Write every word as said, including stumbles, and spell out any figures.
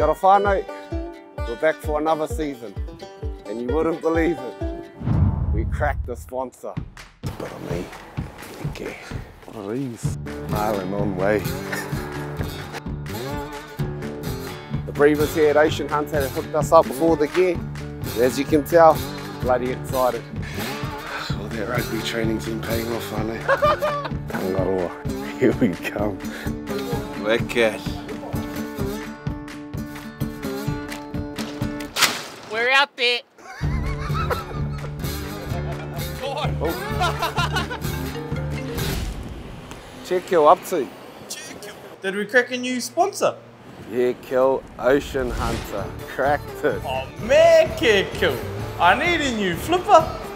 Kia ora whānau, we're back for another season, and you wouldn't believe it, we cracked the sponsor. What a mate, okay. What are these? Marlin on way. The breeders here at Ocean Hunter have hooked us up with all the gear. As you can tell, bloody excited. All that rugby training's been paying off, aren't they? Tangaroa, here we come. Wicked. We're out there. Check Kel up to. Did we crack a new sponsor? Yeah, Kel, Ocean Hunter. Cracked it. Oh man, Kel. I need a new flipper.